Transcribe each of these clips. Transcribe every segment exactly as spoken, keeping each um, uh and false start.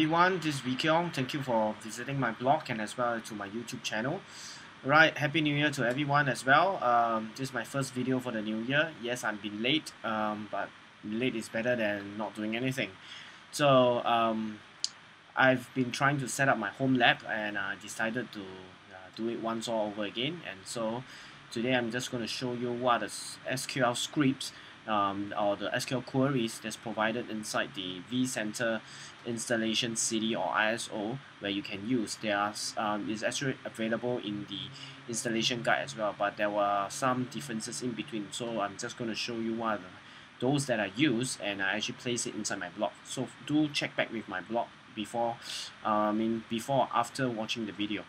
Everyone, this is Vikyong. Thank you for visiting my blog and as well as to my YouTube channel. Right, Happy New Year to everyone as well. Um, this is my first video for the new year. Yes, I've been late, um, but late is better than not doing anything. So um, I've been trying to set up my home lab and I uh, decided to uh, do it once all over again. And so today I'm just going to show you what the S Q L scripts Um, or the S Q L queries that's provided inside the vCenter installation C D or I S O where you can use. There are, um, is actually available in the installation guide as well, but there were some differences in between, so I'm just going to show you one of those that I use, and I actually place it inside my blog. So do check back with my blog before, uh, I mean before after watching the video.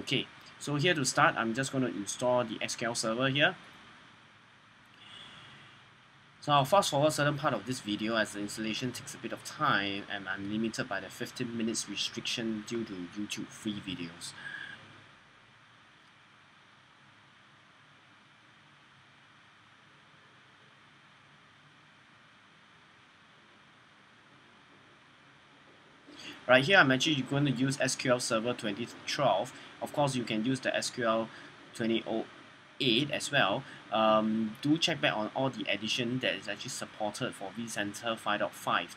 Okay, so here to start, I'm just going to install the S Q L server here. So I'll fast forward certain part of this video as the installation takes a bit of time and I'm limited by the fifteen minutes restriction due to YouTube free videos. Right here I'm actually going to use S Q L Server twenty twelve. Of course you can use the S Q L twenty oh eight as well. Um, do check back on all the edition that is actually supported for vCenter five point five.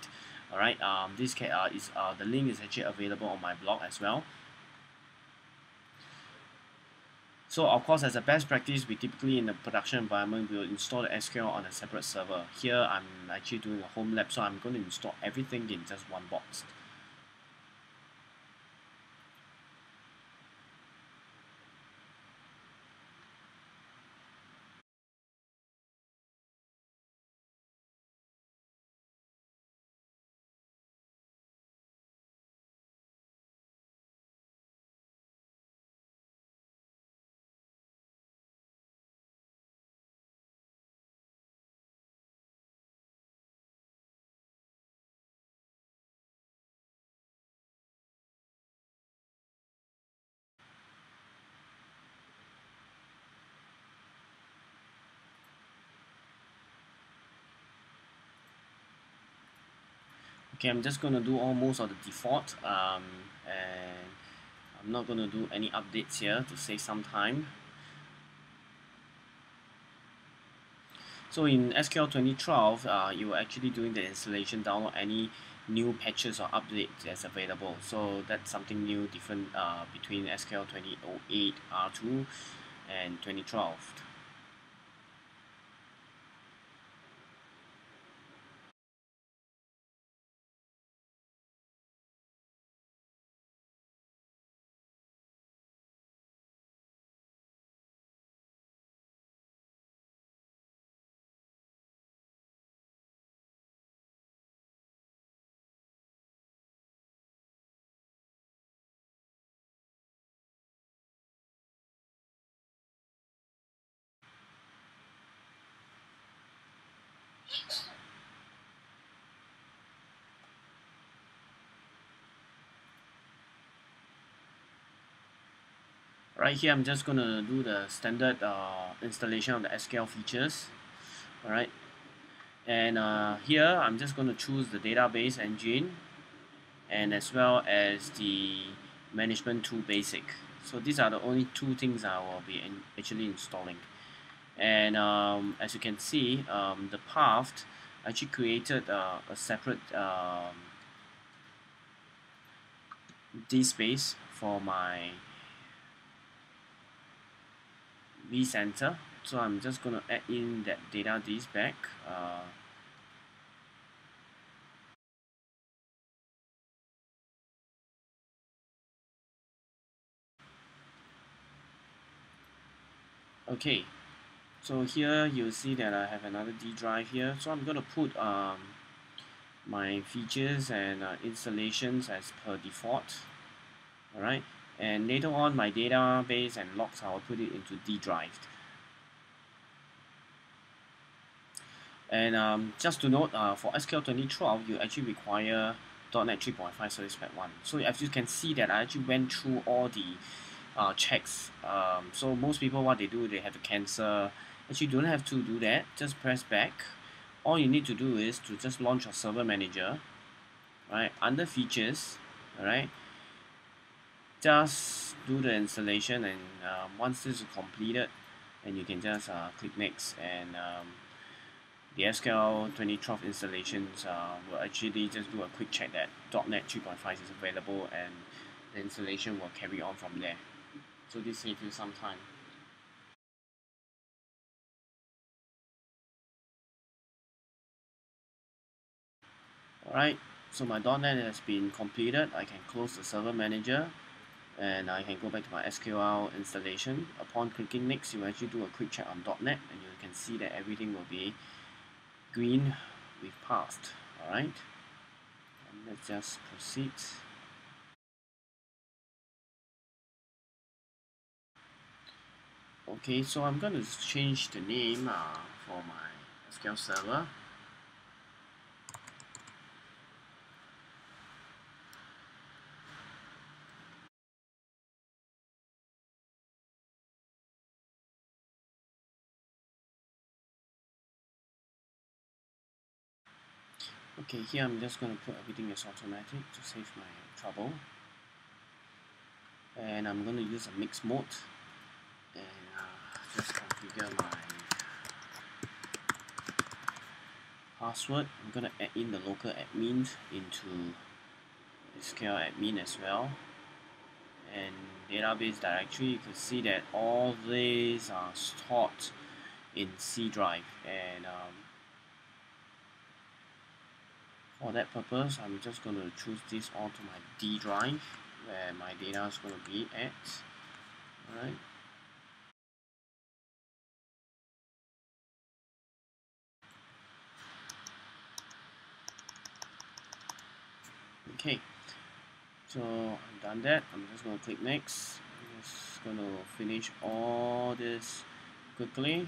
Alright, um, this can, uh, is uh, the link is actually available on my blog as well. So of course, as a best practice, we typically in the production environment we will install the S Q L on a separate server. Here I'm actually doing a home lab, so I'm going to install everything in just one box. Okay, I'm just going to do almost of the default, um, and I'm not going to do any updates here to save some time. So in S Q L twenty twelve, uh, you are actually doing the installation, download any new patches or updates that's available. So that's something new, different uh, between S Q L twenty oh eight R two and twenty twelve. Right here I'm just going to do the standard uh, installation of the S Q L features. Alright, and uh, here I'm just going to choose the database engine and as well as the management tool basic. So these are the only two things I will be in actually installing. And um, as you can see, um, the path actually created uh, a separate um, D space for my vCenter. So I'm just going to add in that data D back. Uh, okay. So here you'll see that I have another D drive here. So I'm going to put um, my features and uh, installations as per default. Alright, and later on my database and logs, I'll put it into D drive. And um, just to note, uh, for S Q L twenty twelve, you actually require dot NET three point five Service Pack one. So as you can see that I actually went through all the uh, checks. Um, so most people, what they do, they have to cancel. But you don't have to do that, just press back. All you need to do is to just launch your server manager. right, under features, alright, just do the installation, and uh, once this is completed, then you can just uh, click next, and um, the S Q L twenty twelve installations uh, will actually just do a quick check that dot net three point five is available, and the installation will carry on from there. So this saves you some time. Alright, so my dot net has been completed. I can close the server manager, and I can go back to my S Q L installation. Upon clicking next, you actually do a quick check on dot net, and you can see that everything will be green. We've passed. Alright, let's just proceed. Okay, so I'm going to change the name uh, for my S Q L server. Okay, here I'm just going to put everything as automatic to save my trouble. And I'm going to use a mixed mode. And uh, just configure my password. I'm going to add in the local admin into S Q L admin as well. And database directory, you can see that all these are stored in C drive. And um, for that purpose, I'm just going to choose this all to my D drive, where my data is going to be at. Alright. Okay, so I've done that. I'm just going to click next. I'm just going to finish all this quickly.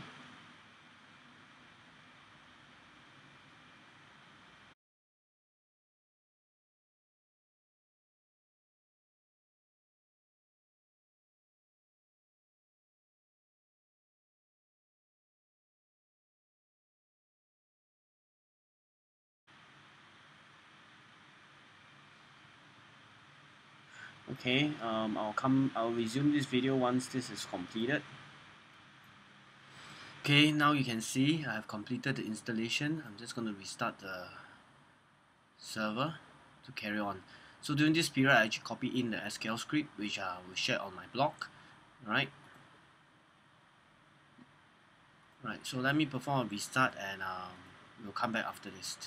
Okay, um, I'll come. I'll resume this video once this is completed. Okay, now you can see I've completed the installation. I'm just going to restart the server to carry on. So during this period, I actually copy in the S Q L script, which I will share on my blog. Right. Right. So let me perform a restart, and um, we'll come back after this.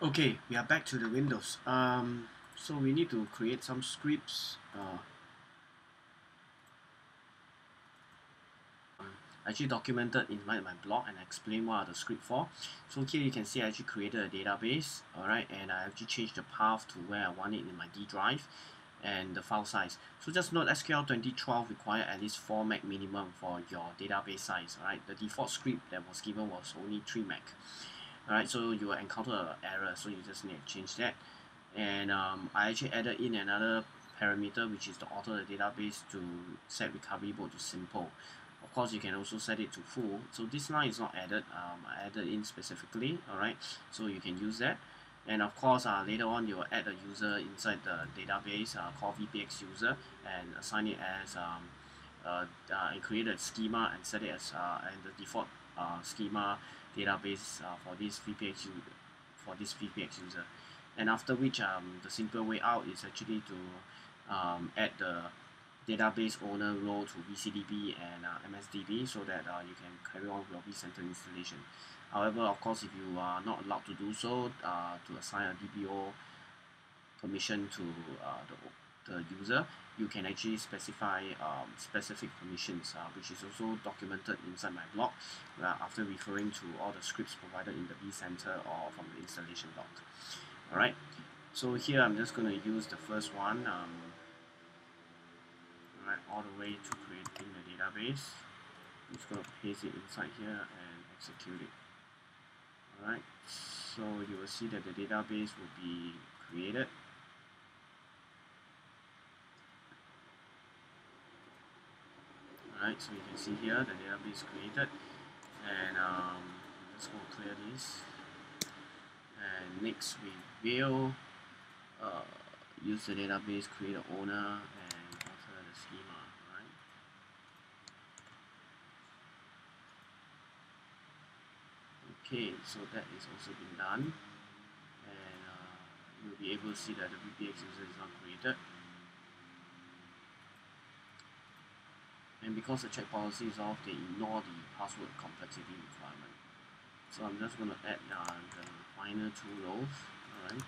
Okay, we are back to the Windows. Um, so we need to create some scripts. Uh, actually documented in my, my blog, and I explain what are the script for. So here you can see I actually created a database. Alright, and I actually changed the path to where I want it in my D drive, and the file size. So just note S Q L twenty twelve require at least four meg minimum for your database size. Alright, the default script that was given was only three meg. Alright, so you will encounter an error, so you just need to change that. And um, I actually added in another parameter, which is the author of the database, to set recovery mode to simple. Of course, you can also set it to full. So this line is not added, um, I added in specifically, alright, so you can use that. And of course, uh, later on, you will add a user inside the database uh, called V P X user, and assign it as, um, uh, uh, and create a schema and set it as uh, and the default uh, schema database uh, for this V P X for this V P X user, and after which um the simple way out is actually to um, add the database owner role to V C D B and uh, M S D B, so that uh, you can carry on your vCenter installation. However, of course, if you are not allowed to do so, uh, to assign a D B O permission to uh, the, the user, you can actually specify um, specific permissions, uh, which is also documented inside my blog, uh, after referring to all the scripts provided in the vCenter or from the installation doc. Alright, so here I'm just going to use the first one, um, right, all the way to creating the database. I'm just going to paste it inside here and execute it. Alright, so you will see that the database will be created. Alright, so you can see here the database created, and um, just going to clear this. And next we will uh, use the database, create an owner, and alter the schema, right? Okay, so that is also been done, and uh, you'll be able to see that the V P X user is not created. And because the check policy is off, they ignore the password complexity requirement. So I'm just going to add uh, the final two rows, alright,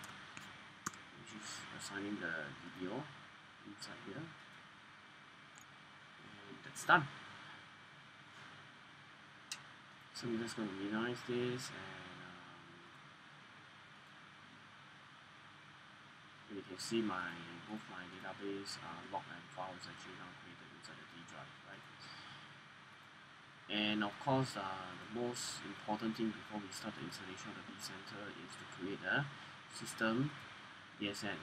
which is assigning the D B O inside here. And that's done. So we're just going to minimize this, and um, you can see my both my database uh, log and file is actually now created inside the D drive, right? And of course, uh, the most important thing before we start the installation of the vCenter is to create a system D S N.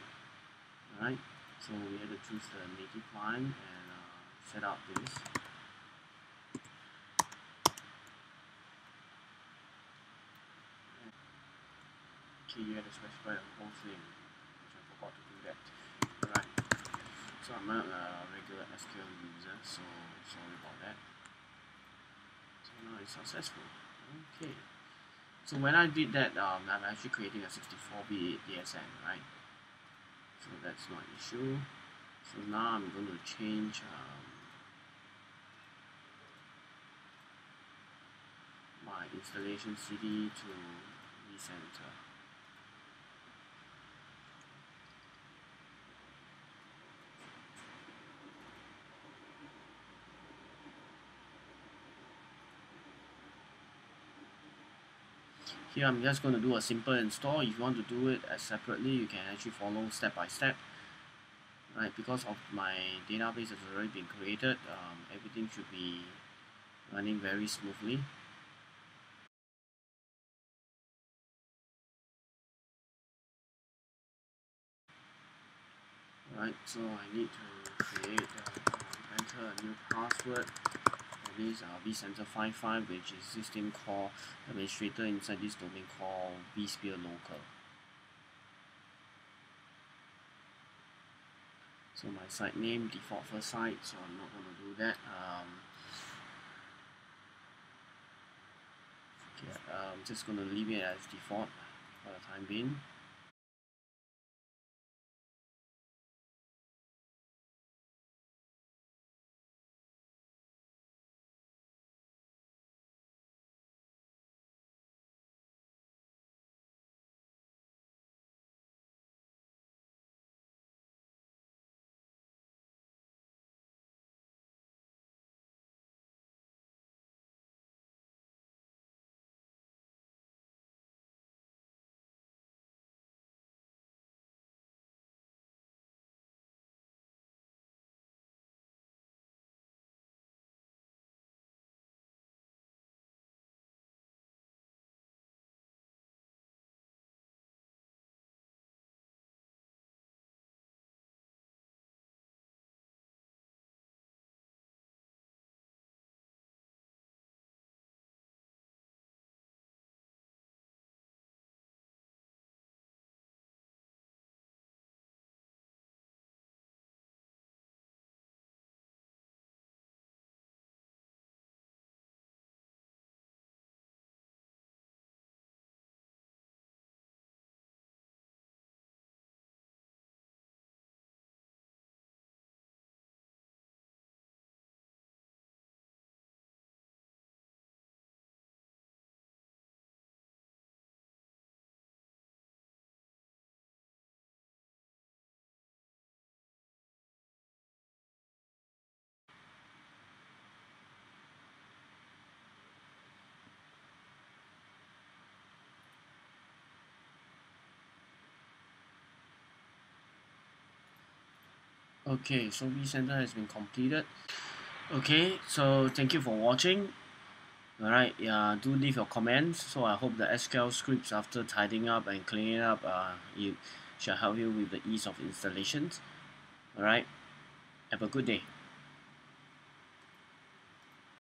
Alright, so we have to choose the native client and uh, set up this. Okay, you have to specify the whole thing, which I forgot to do that. Alright, so I'm not a regular S Q L user, so sorry about that. Now it's successful. Okay. So when I did that, um, I'm actually creating a sixty-four bit D S N, right? So that's not an issue. So now I'm going to change. Um, my installation C D to vCenter. Here I'm just going to do a simple install. If you want to do it as separately, you can actually follow step by step. Right, because of my database has already been created, um, everything should be running very smoothly. Alright, so I need to create uh, enter a new password. Is uh, vCenter five point five, which is system call administrator inside this domain called vSphere local. So my site name default for site, so I'm not going to do that. Um, okay, I'm just going to leave it as default for the time being. Okay, so vCenter has been completed. Okay, so thank you for watching. Alright, yeah, do leave your comments. So I hope the S Q L scripts, after tidying up and cleaning up, uh, it shall help you with the ease of installations. Alright, have a good day.